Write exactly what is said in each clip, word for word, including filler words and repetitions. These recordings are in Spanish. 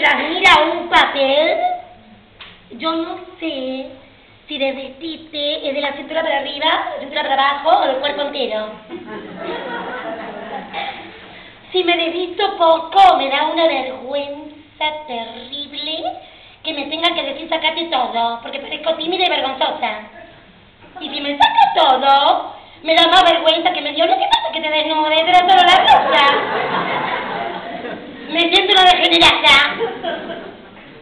trajera un papel, yo no sé si desvestiste es de la cintura para arriba, la cintura para abajo o del cuerpo entero. Si me desvisto poco, me da una vergüenza terrible que me tengan que decir sacate todo, porque parezco tímida y vergonzosa. Y si me saca todo, me da más vergüenza que me dio. ¿No te pasa que te desnude? Pero solo la rosa. Me siento una degenerada.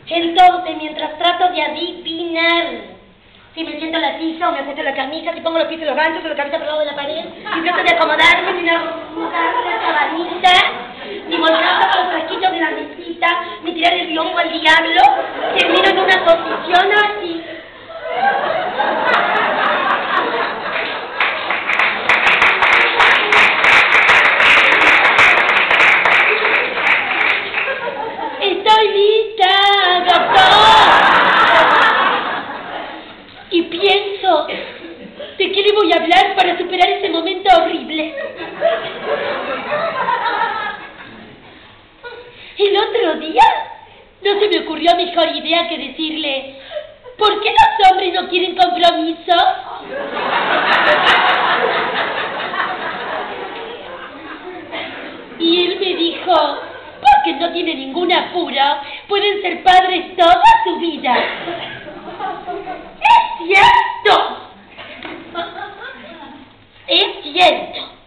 Entonces, mientras trato de adivinar si me siento la sisa o me ajusto la camisa, si pongo los pies en los ganchos o la camisa por debajo de la pared, y trato de acomodarme sin arrugar la sabanita, ni volcarla con los frasquitos de la mesita, ni tirar el biombo al diablo, termino en una posición así. ¡Estoy lista, doctor! Y pienso, ¿de qué le voy a hablar para superar ese momento horrible? El otro día no se me ocurrió mejor idea que decirle, ¿por qué los hombres no quieren compromiso? Y él me dijo, porque no tiene ningún apuro, pueden ser padres toda su vida. ¡Es cierto! ¡Es cierto!